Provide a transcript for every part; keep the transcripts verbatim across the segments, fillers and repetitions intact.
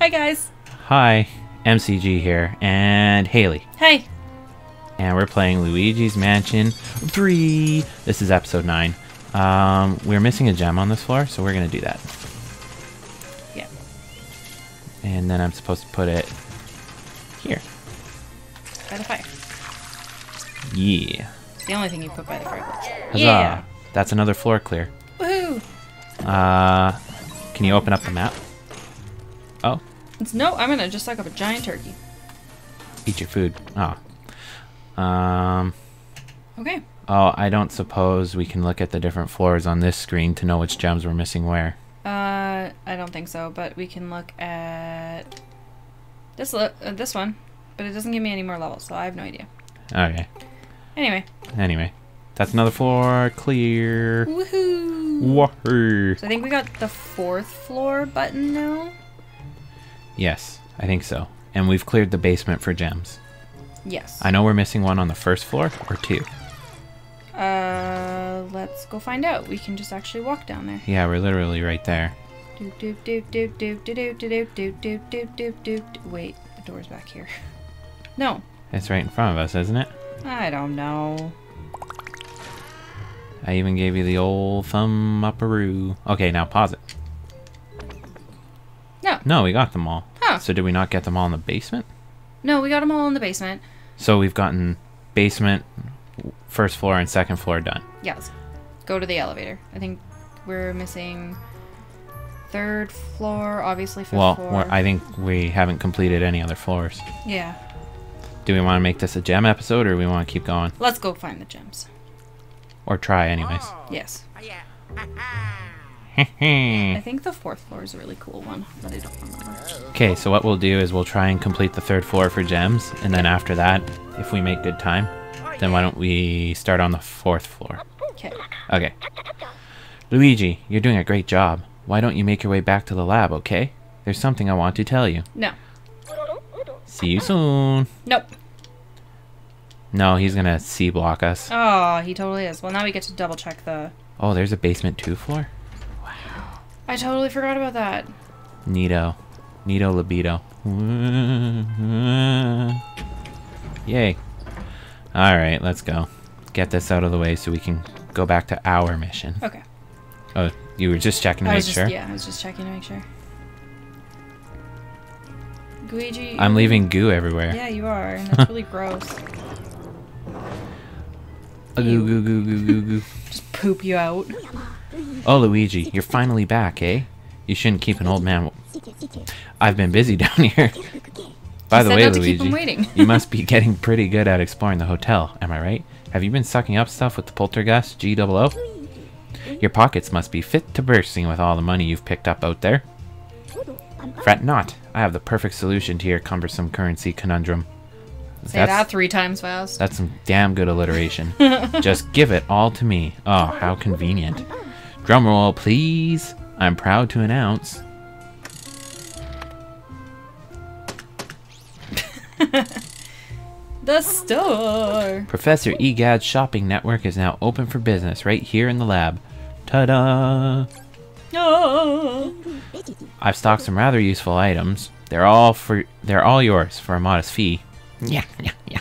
Hi guys. Hi, M C G here, and Haley. Hey. And we're playing Luigi's Mansion three. This is episode nine. Um, we're missing a gem on this floor, so we're gonna do that. Yeah. And then I'm supposed to put it here. By the fire. Yeah. It's the only thing you put by the fire. Huzzah! Yeah. That's another floor clear. Woohoo! Uh, can you open up the map? Oh. It's, no, I'm gonna just suck up a giant turkey. Eat your food. Oh. Um. Okay. Oh, I don't suppose we can look at the different floors on this screen to know which gems we're missing where. Uh, I don't think so, but we can look at this uh, this one, but it doesn't give me any more levels, so I have no idea. Okay. Anyway. Anyway. That's another floor clear. Woohoo! Woohoo! So I think we got the fourth floor button now? Yes, I think so. And we've cleared the basement for gems. Yes. I know we're missing one on the first floor, or two. Uh, let's go find out. We can just actually walk down there. Yeah, we're literally right there. Do do do do do do do do do do do do do. Wait, the door's back here. No. It's right in front of us, isn't it? I don't know. I even gave you the old thumb upperoo. Okay, now pause it. No. No, we got them all. Huh. So did we not get them all in the basement? No, we got them all in the basement. So we've gotten basement, first floor, and second floor done. Yes. Go to the elevator. I think we're missing third floor, obviously fifth well, floor. Well, I think we haven't completed any other floors. Yeah. Do we want to make this a gem episode, or do we want to keep going? Let's go find the gems. Or try, anyways. Oh, yes. Yeah. I think the fourth floor is a really cool one, but I don't remember. Okay, so what we'll do is we'll try and complete the third floor for gems, and then after that, if we make good time, then why don't we start on the fourth floor? Okay. Okay. Luigi, you're doing a great job. Why don't you make your way back to the lab, okay? There's something I want to tell you. No. See you soon. Nope. No, he's going to C-block us. Oh, he totally is. Well, now we get to double-check the... Oh, there's a basement two floor? Wow. I totally forgot about that. Neato. Neato libido. Yay. All right, let's go. Get this out of the way so we can go back to our mission. Okay. Oh, you were just checking to I make just, sure? Yeah, I was just checking to make sure. Gooigi... I'm leaving goo everywhere. Yeah, you are, and that's really gross. Goo, goo, goo, goo, goo, goo. Just poop you out. Oh, Luigi, you're finally back, eh? You shouldn't keep an old man. I've been busy down here. By the way, Luigi, you must be getting pretty good at exploring the hotel, am I right? Have you been sucking up stuff with the Poltergust G zero zero? Your pockets must be fit to bursting with all the money you've picked up out there. Fret not. I have the perfect solution to your cumbersome currency conundrum. Say that's, that three times fast. That's some damn good alliteration. Just give it all to me. Oh, how convenient. Drum roll, please. I'm proud to announce. The store. Professor Egad's shopping network is now open for business right here in the lab. Ta-da. Oh. I've stocked some rather useful items. They're all for they're all yours for a modest fee. Yeah, yeah, yeah.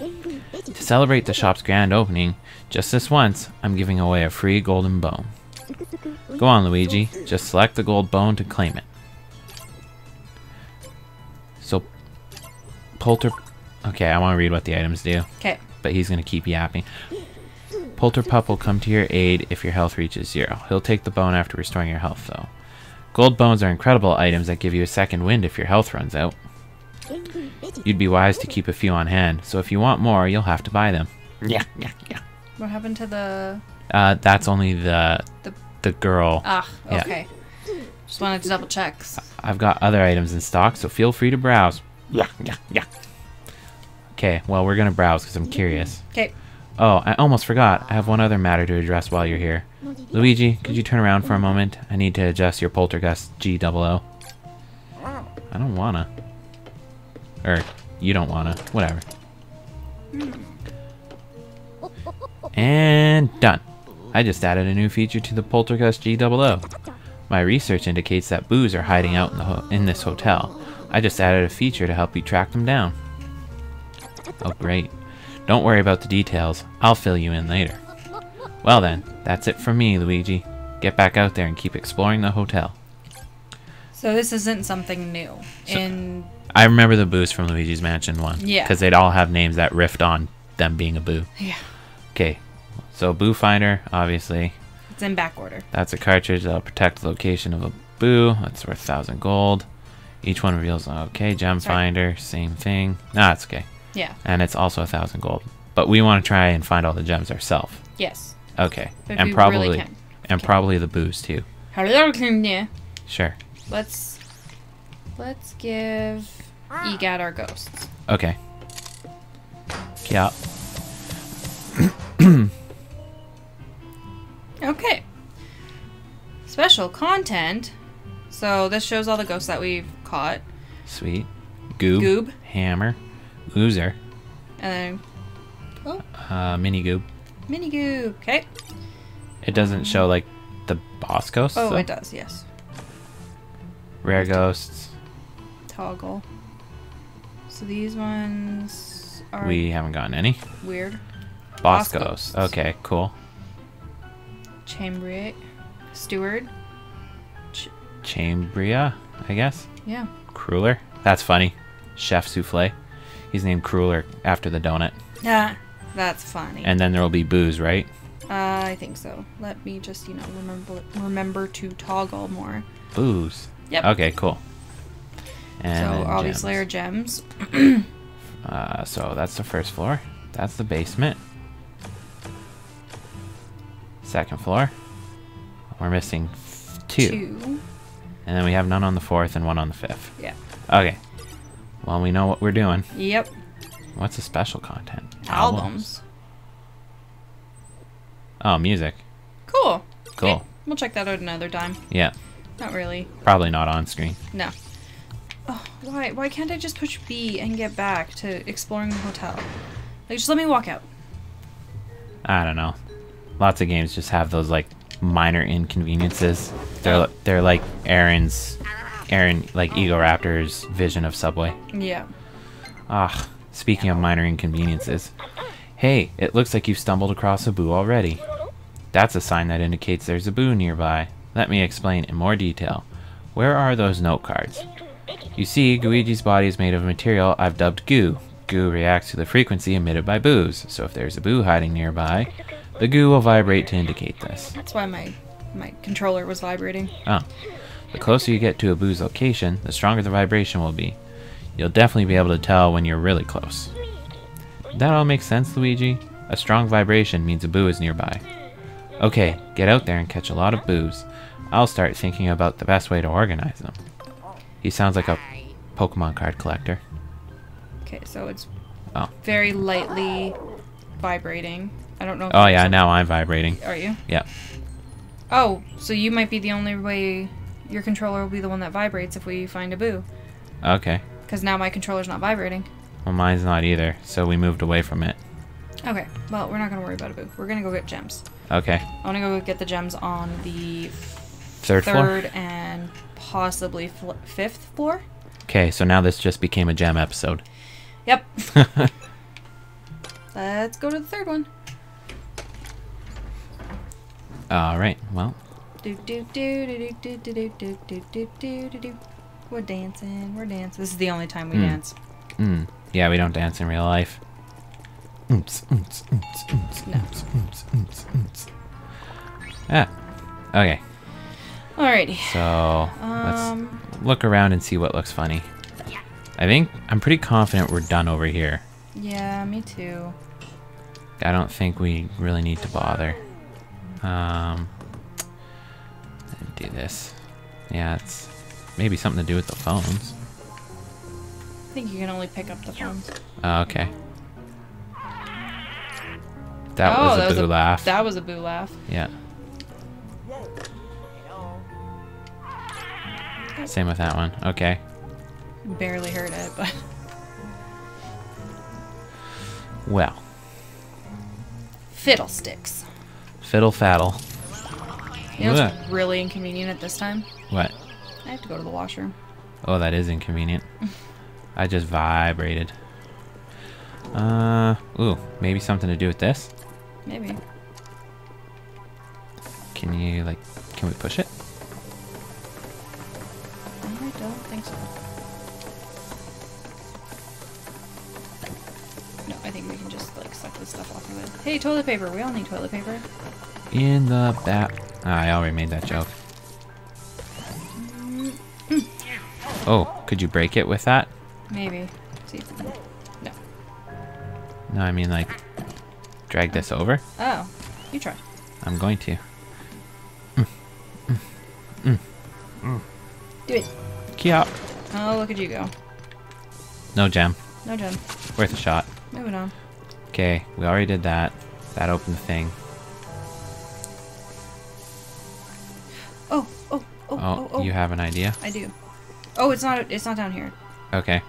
To celebrate the shop's grand opening, just this once, I'm giving away a free golden bone. Go on, Luigi. Just select the gold bone to claim it. So, Polter... Okay, I want to read what the items do. Okay. But he's going to keep yapping. Polterpup will come to your aid if your health reaches zero. He'll take the bone after restoring your health, though. Gold bones are incredible items that give you a second wind if your health runs out. You'd be wise to keep a few on hand, so if you want more, you'll have to buy them. Yeah, yeah, yeah. What happened to the... Uh, that's only the... The, the girl. Ah, okay. Yeah. Just wanted to double check. I've got other items in stock, so feel free to browse. Yeah, yeah, yeah. Okay, well, we're gonna browse, because I'm curious. Okay. Oh, I almost forgot. I have one other matter to address while you're here. Luigi, could you turn around for a moment? I need to adjust your Poltergust G zero zero. I don't wanna. Or, you don't wanna. Whatever. And done. I just added a new feature to the Poltergust G zero zero. My research indicates that Boos are hiding out in, the ho in this hotel. I just added a feature to help you track them down. Oh, great. Don't worry about the details. I'll fill you in later. Well then, that's it from me, Luigi. Get back out there and keep exploring the hotel. So this isn't something new. So, in I remember the Boos from Luigi's Mansion one. Yeah. Because they'd all have names that riffed on them being a Boo. Yeah. Okay. So Boo Finder, obviously. It's in back order. That's a cartridge that'll protect the location of a Boo. That's worth one thousand gold. Each one reveals... Okay, Gem Sorry. Finder, same thing. No, it's okay. Yeah. And it's also one thousand gold. But we want to try and find all the gems ourselves. Yes. Okay. But and probably really and okay. probably the Boos, too. Hello, Kenya. Sure. Let's let's give EGOT our ghosts. Okay. Yeah. Okay. Special content. So this shows all the ghosts that we've caught. Sweet. Goob. Goob. Hammer. Oozer. And then. Oh. Uh, mini Goob. Mini Goob. Okay. It doesn't show like the boss ghosts. Oh, so? It does. Yes. Rare ghosts. Toggle. So these ones are... We haven't gotten any. Weird. Boss, Boss ghosts. ghosts. Okay, cool. Chambria. Steward. Ch Chambria, I guess? Yeah. Crueler. That's funny. Chef Souffle. He's named Crueler after the donut. Yeah, that's funny. And then there will be Boos, right? Uh, I think so. Let me just, you know, remember, remember to toggle more. Boos. Yep. Okay, cool. And so obviously our gems. uh, so that's the first floor. That's the basement. Second floor. We're missing two. two. And then we have none on the fourth and one on the fifth. Yeah. Okay. Well, we know what we're doing. Yep. What's the special content? Albums. Albums. Oh, music. Cool. Cool. Okay. We'll check that out another time. Yeah. Not really. Probably not on screen. No. Oh, why? Why can't I just push B and get back to exploring the hotel? Like, just let me walk out. I don't know. Lots of games just have those like minor inconveniences. They're they're like Aaron's, Aaron like Egoraptor's vision of Subway. Yeah. Ah, speaking of minor inconveniences, hey, it looks like you've stumbled across a Boo already. That's a sign that indicates there's a Boo nearby. Let me explain in more detail. Where are those note cards? You see, Gooigi's body is made of a material I've dubbed goo. Goo reacts to the frequency emitted by Boos, so if there's a Boo hiding nearby, the goo will vibrate to indicate this. That's why my, my controller was vibrating. Oh. The closer you get to a Boo's location, the stronger the vibration will be. You'll definitely be able to tell when you're really close. That all makes sense, Luigi. A strong vibration means a Boo is nearby. Okay, get out there and catch a lot of Boos. I'll start thinking about the best way to organize them. He sounds like a Pokemon card collector. Okay, so it's oh. very lightly vibrating. I don't know. If oh, yeah, now I'm vibrating. Are you? Yeah. Oh, so you might be the only way... Your controller will be the one that vibrates if we find a Boo. Okay. Because now my controller's not vibrating. Well, mine's not either, so we moved away from it. Okay, well, we're not going to worry about a Boo. We're going to go get gems. Okay. I want to go get the gems on the... Third, third floor? And... possibly fl fifth floor. Okay, so now this just became a gem episode. Yep. Let's go to the third one. All right. Well. Do do do do do do do do do do do do do. We're dancing. We're dancing. This is the only time we mm. dance. Mm. Yeah, we don't dance in real life. No. Ah. Okay. Alrighty. So, let's um, look around and see what looks funny. Yeah. I think, I'm pretty confident we're done over here. Yeah, me too. I don't think we really need to bother. Um, do this. Yeah, it's maybe something to do with the phones. I think you can only pick up the phones. Oh, okay. That oh, was a that boo was a, laugh. That was a boo laugh. Yeah. Same with that one. Okay. Barely heard it, but... Well. Fiddlesticks. Fiddle faddle. You know what's really inconvenient at this time? What? I have to go to the washroom. Oh, that is inconvenient. I just vibrated. Uh, ooh, maybe something to do with this? Maybe. Can you, like, can we push it? I don't think so. No, I think we can just, like, suck this stuff off of it. Hey, toilet paper! We all need toilet paper. In the bath... Oh, I already made that joke. Oh, could you break it with that? Maybe. See if we can... No. No, I mean, like, drag this over. Oh, you try. I'm going to. Mm, mm, mm, mm. Do it. Key out. Oh, look at you go. No gem. No gem. Worth a shot. Moving on. Okay, we already did that. That opened the thing. Oh, oh, oh, oh, oh. You have an idea? I do. Oh, it's not. It's not down here. Okay.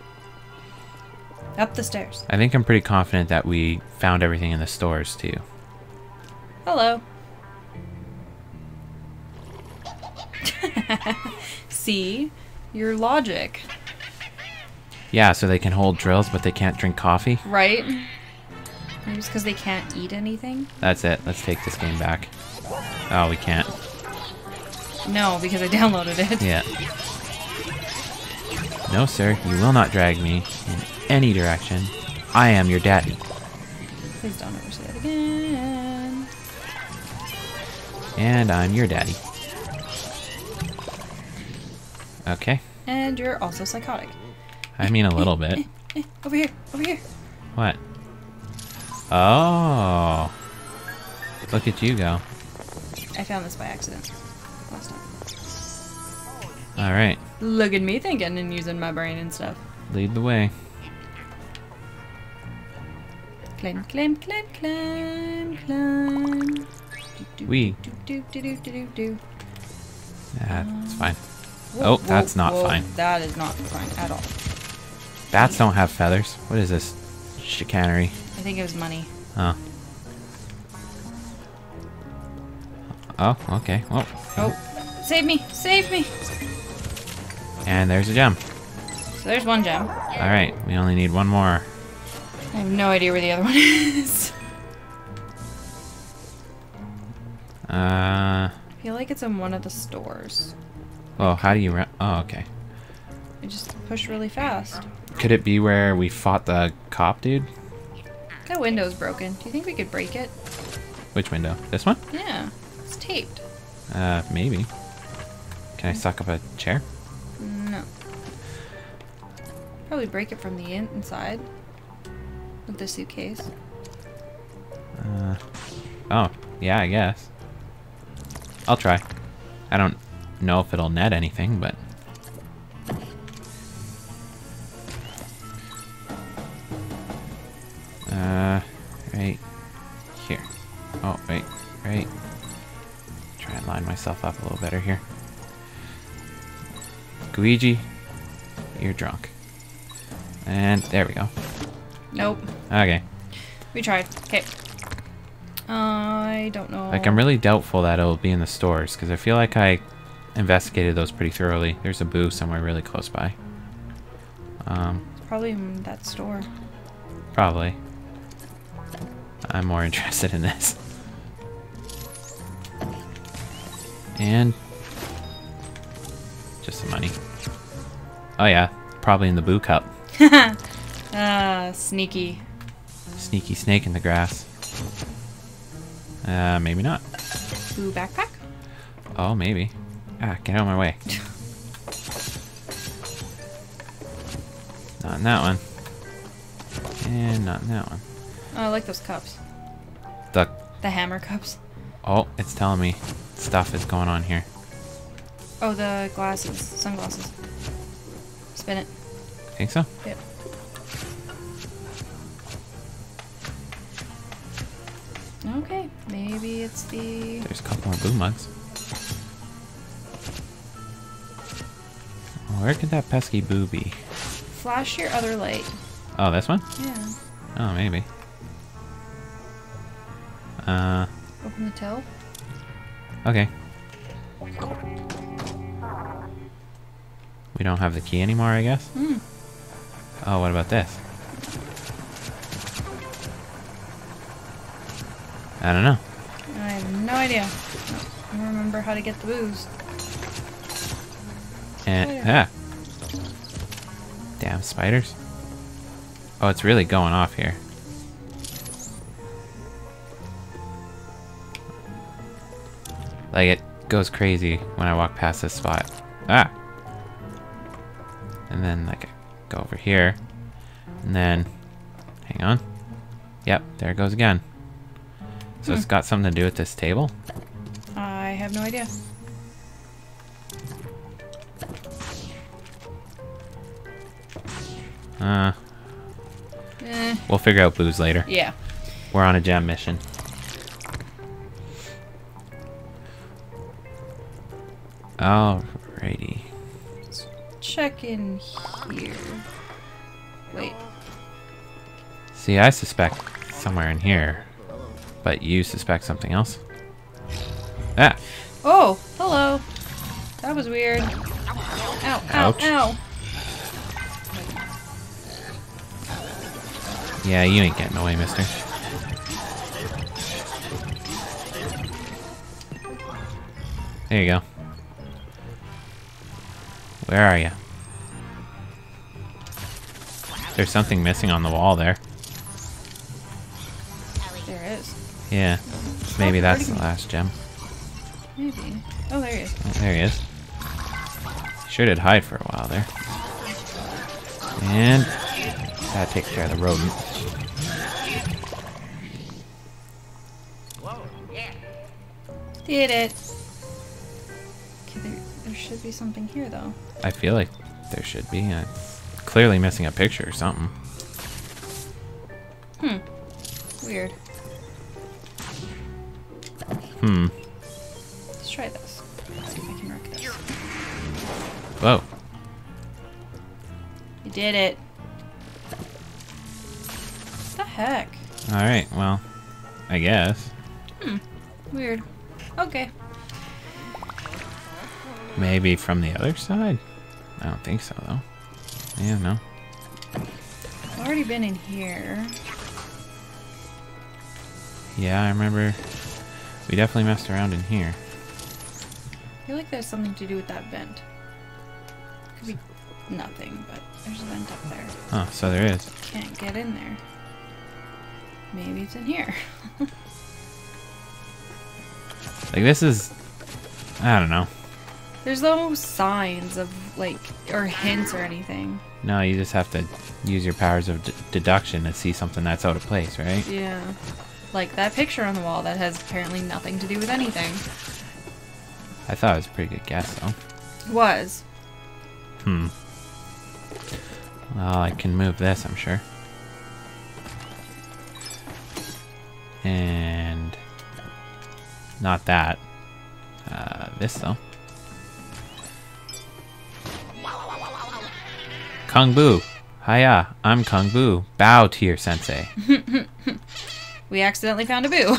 Up the stairs. I think I'm pretty confident that we found everything in the stores too. Hello. See? Your logic. Yeah, so they can hold drills, but they can't drink coffee? Right. Maybe it's because they can't eat anything? That's it. Let's take this game back. Oh, we can't. No, because I downloaded it. Yeah. No, sir. You will not drag me in any direction. I am your daddy. Please don't ever say that again. And I'm your daddy. Okay. And you're also psychotic. I mean a little bit. Over here, over here. What? Oh. Look at you go. I found this by accident last time. All right. Look at me thinking and using my brain and stuff. Lead the way. Climb, climb, climb, climb, climb. We. Do, do, do, do, do, do. That's fine. Whoa, oh, that's whoa, not whoa. fine. That is not fine at all. Bats don't have feathers. What is this? Chicanery. I think it was money. Oh. Oh, okay. Oh. Oh. Save me! Save me! And there's a gem. So there's one gem. Alright, we only need one more. I have no idea where the other one is. Uh. I feel like it's in one of the stores. Oh, how do you run? Oh, okay. I just push really fast. Could it be where we fought the cop dude? That window's broken. Do you think we could break it? Which window? This one? Yeah. It's taped. Uh, maybe. Can I suck up a chair? No. Probably break it from the in inside. With the suitcase. Uh, oh, yeah, I guess. I'll try. I don't know if it'll net anything, but... Uh, right here. Oh, wait, right. Try and line myself up a little better here. Gooigi, you're drunk. And there we go. Nope. Okay. We tried. Okay. Uh, I don't know. Like, I'm really doubtful that it'll be in the stores, because I feel like I investigated those pretty thoroughly. There's a boo somewhere really close by. Um, it's probably in that store. Probably. I'm more interested in this. And just some money. Oh yeah, probably in the boo cup. Ah, sneaky. Sneaky snake in the grass. Uh, maybe not. Boo backpack? Oh, maybe. Ah, get out of my way. Not in that one. And not in that one. Oh, I like those cups. The the hammer cups. Oh, it's telling me stuff is going on here. Oh, the glasses, sunglasses. Spin it. Think so? Yep. Okay, maybe it's the... There's a couple more blue mugs. Where could that pesky boo be? Flash your other light. Oh, this one? Yeah. Oh, maybe. Uh, Open the till. Okay. We don't have the key anymore, I guess? Mm. Oh, what about this? I don't know. I have no idea. I don't remember how to get the booze. And, ah. Damn spiders. Oh, it's really going off here. Like, it goes crazy when I walk past this spot. Ah! And then, like, I go over here. And then, hang on. Yep, there it goes again. So hmm. It's got something to do with this table? I have no idea. Uh... Eh. We'll figure out booze later. Yeah. We're on a gem mission. Alrighty. Let's check in here. Wait. See, I suspect somewhere in here. But you suspect something else? Ah! Oh! Hello! That was weird. Ow, ow, ow! Yeah, you ain't getting away, mister. There you go. Where are you? There's something missing on the wall there. There is. Yeah. Maybe oh, that's the last gem. Maybe. Oh, there he is. Oh, there he is. Sure did hide for a while there. And that takes care of the rodent. Did it. Okay, there, there should be something here, though. I feel like there should be. It's clearly missing a picture or something. Hmm. Weird. Hmm. Let's try this. Let's see if I can wreck this. Whoa. You did it. What the heck? Alright, well, I guess. Hmm. Weird. Okay. Maybe from the other side? I don't think so, though. Yeah, no. I've already been in here. Yeah, I remember. We definitely messed around in here. I feel like there's something to do with that vent. Could be nothing, but there's a vent up there. Oh, so there is. Can't get in there. Maybe it's in here. Like, this is... I don't know. There's no signs of, like, or hints or anything. No, you just have to use your powers of d deduction to see something that's out of place, right? Yeah. Like that picture on the wall that has apparently nothing to do with anything. I thought it was a pretty good guess, though. It was. Hmm. Well, I can move this, I'm sure. And... Not that. Uh, this, though. Kung Boo! Hiya, I'm Kung Boo. Bow to your sensei. We accidentally found a boo.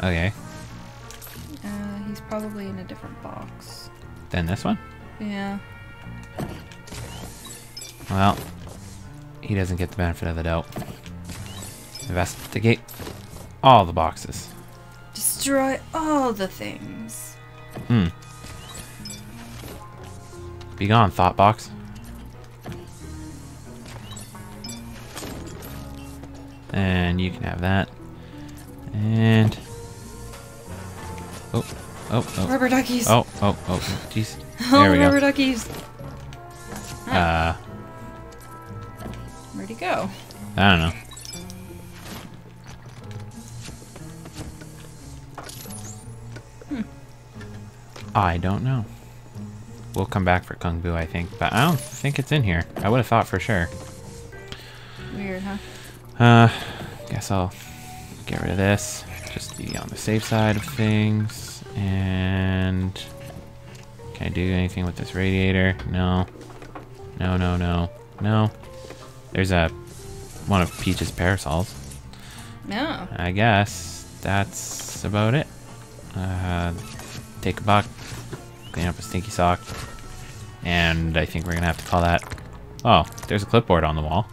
Okay. Uh, he's probably in a different box. Than this one? Yeah. Well, he doesn't get the benefit of the doubt. Investigate all the boxes. Destroy all the things. Hmm. Be gone, thought box. And you can have that. And oh, oh, oh. Rubber duckies. Oh, oh, oh, jeez. Oh, there we rubber go. duckies. Huh. Uh, where'd he go? I don't know. Hmm. I don't know. We'll come back for Kung Boo, I think, but I don't think it's in here. I would have thought for sure. Weird, huh? Uh, guess I'll get rid of this, just be on the safe side of things, and can I do anything with this radiator? No. No, no, no, no. There's a, one of Peach's parasols. No. I guess that's that's about it. Uh, take a buck, clean up a stinky sock, and I think we're gonna have to call that. Oh, there's a clipboard on the wall.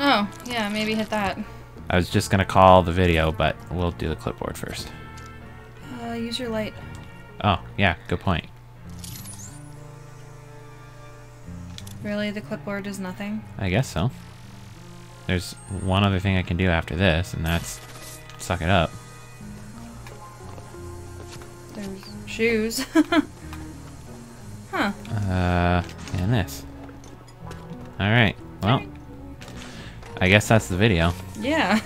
Oh, yeah, maybe hit that. I was just gonna call the video, but we'll do the clipboard first. Uh, use your light. Oh, yeah, good point. Really, the clipboard is nothing? I guess so. There's one other thing I can do after this, and that's suck it up. There's shoes. Huh. Uh, and this. Alright, well, All right. I guess that's the video. Yeah,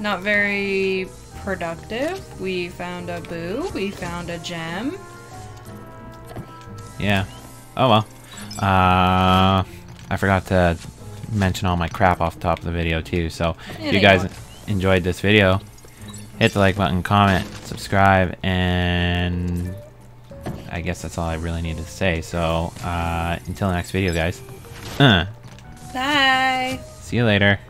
not very productive. We found a boo, we found a gem. Yeah, oh well. Uh, I forgot to mention all my crap off the top of the video too, so if you guys enjoyed this video, hit the like button, comment, subscribe, and I guess that's all I really needed to say. So uh, until the next video, guys. Uh. Bye. See you later.